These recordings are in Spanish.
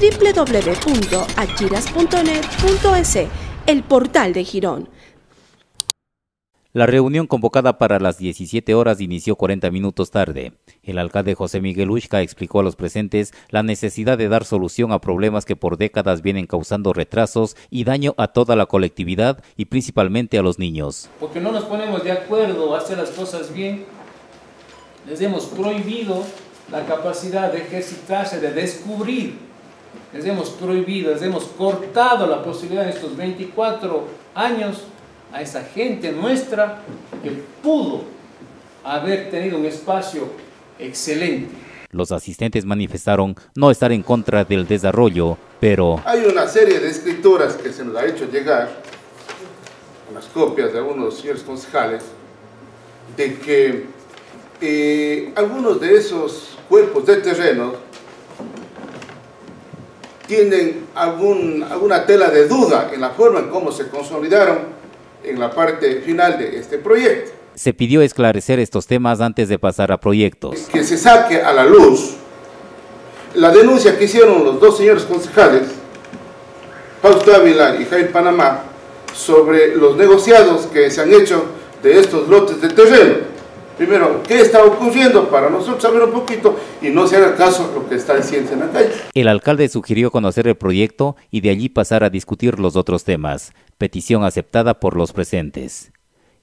www.achiras.net.es, el portal de Girón. La reunión convocada para las 17 horas inició 40 minutos tarde. El alcalde José Miguel Ushka explicó a los presentes la necesidad de dar solución a problemas que por décadas vienen causando retrasos y daño a toda la colectividad y principalmente a los niños. Porque no nos ponemos de acuerdo a hacer las cosas bien, les hemos prohibido la capacidad de ejercitarse, de descubrir. Les hemos prohibido, les hemos cortado la posibilidad en estos 24 años a esa gente nuestra que pudo haber tenido un espacio excelente. Los asistentes manifestaron no estar en contra del desarrollo, pero hay una serie de escrituras que se nos ha hecho llegar, unas copias de algunos señores concejales, de que algunos de esos cuerpos de terreno tienen alguna tela de duda en la forma en cómo se consolidaron en la parte final de este proyecto. Se pidió esclarecer estos temas antes de pasar a proyectos. Que se saque a la luz la denuncia que hicieron los dos señores concejales, Fausto Ávila y Jaime Panamá, sobre los negociados que se han hecho de estos lotes de terreno. Primero, ¿qué está ocurriendo? Para nosotros saber un poquito y no sea el caso lo que está diciendo en la calle. El alcalde sugirió conocer el proyecto y de allí pasar a discutir los otros temas. Petición aceptada por los presentes.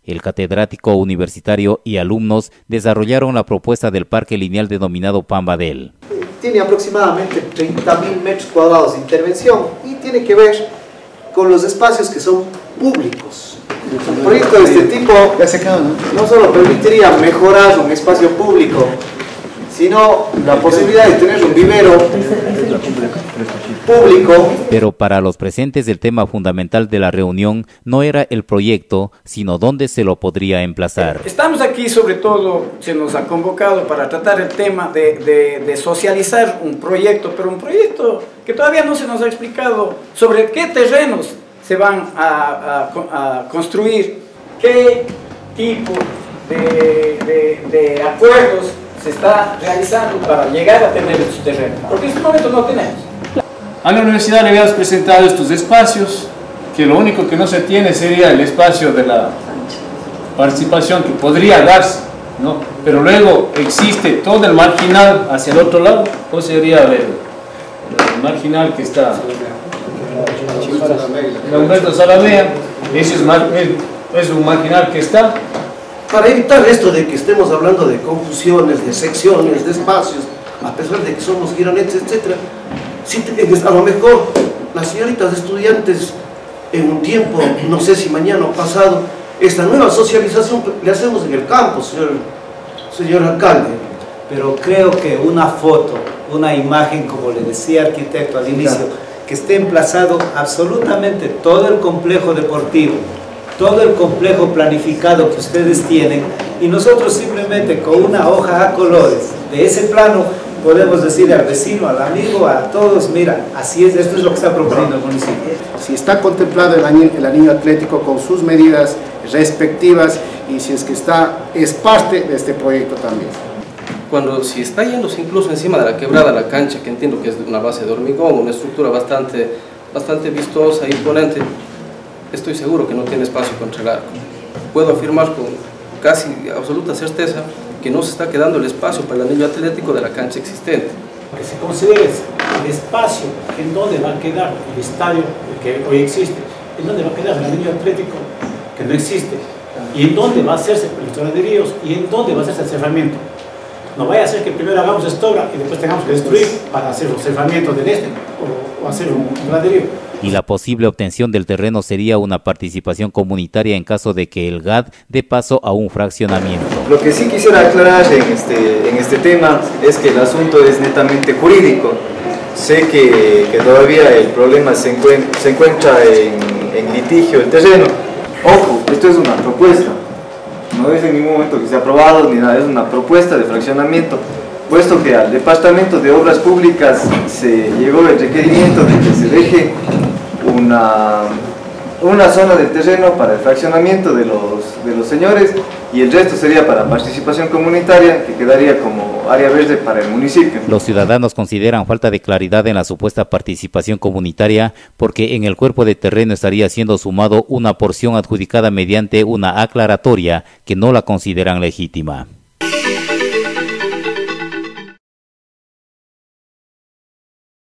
El catedrático universitario y alumnos desarrollaron la propuesta del parque lineal denominado Pambadel. Tiene aproximadamente 30.000 metros cuadrados de intervención y tiene que ver con los espacios que son públicos. Un proyecto de este tipo no solo permitiría mejorar un espacio público, sino la posibilidad de tener un vivero público. Pero para los presentes el tema fundamental de la reunión no era el proyecto, sino dónde se lo podría emplazar. Estamos aquí, sobre todo, se nos ha convocado para tratar el tema de socializar un proyecto, pero un proyecto que todavía no se nos ha explicado sobre qué terrenos se van a construir, qué tipo de acuerdos se está realizando para llegar a tener estos terrenos, porque en este momento no tenemos. A la universidad le habíamos presentado estos espacios, que lo único que no se tiene sería el espacio de la participación que podría darse, ¿no? Pero luego existe todo el marginal hacia el otro lado, o sería el marginal que está Alberto Salamea, ese es un marginal que está. Para evitar esto de que estemos hablando de confusiones, de secciones, de espacios, a pesar de que somos gironetes, etc., a lo mejor las señoritas estudiantes en un tiempo, no sé si mañana o pasado, esta nueva socialización le hacemos en el campo, señor alcalde. Pero creo que una foto, una imagen, como le decía el arquitecto al inicio, que esté emplazado absolutamente todo el complejo deportivo, todo el complejo planificado que ustedes tienen, y nosotros simplemente con una hoja a colores de ese plano podemos decir al vecino, al amigo, a todos: mira, así es, esto es lo que está proponiendo el municipio. Si está contemplado el anillo atlético con sus medidas respectivas, y si es que es parte de este proyecto también. Cuando si está yéndose incluso encima de la quebrada, la cancha, que entiendo que es una base de hormigón, una estructura bastante vistosa e imponente, estoy seguro que no tiene espacio contra el arco. Puedo afirmar con casi absoluta certeza que no se está quedando el espacio para el anillo atlético de la cancha existente. Que se considere el espacio en donde va a quedar el estadio que hoy existe, en donde va a quedar el anillo atlético que no existe, y en donde va a hacerse los graderíos y en donde va a hacerse el cerramiento. No vaya a ser que primero hagamos esta obra y después tengamos que destruir para hacer los cerramientos del este o hacer un graderío. Y la posible obtención del terreno sería una participación comunitaria en caso de que el GAD dé paso a un fraccionamiento. Lo que sí quisiera aclarar en este tema es que el asunto es netamente jurídico. Sé que todavía el problema se encuentra en litigio el terreno. Ojo, esto es una propuesta. No es en ningún momento que sea aprobado ni nada, es una propuesta de fraccionamiento, puesto que al Departamento de Obras Públicas se llegó el requerimiento de que se deje una zona de terreno para el fraccionamiento de los señores, y el resto sería para participación comunitaria, que quedaría como área verde para el municipio. Los ciudadanos consideran falta de claridad en la supuesta participación comunitaria, porque en el cuerpo de terreno estaría siendo sumado una porción adjudicada mediante una aclaratoria que no la consideran legítima.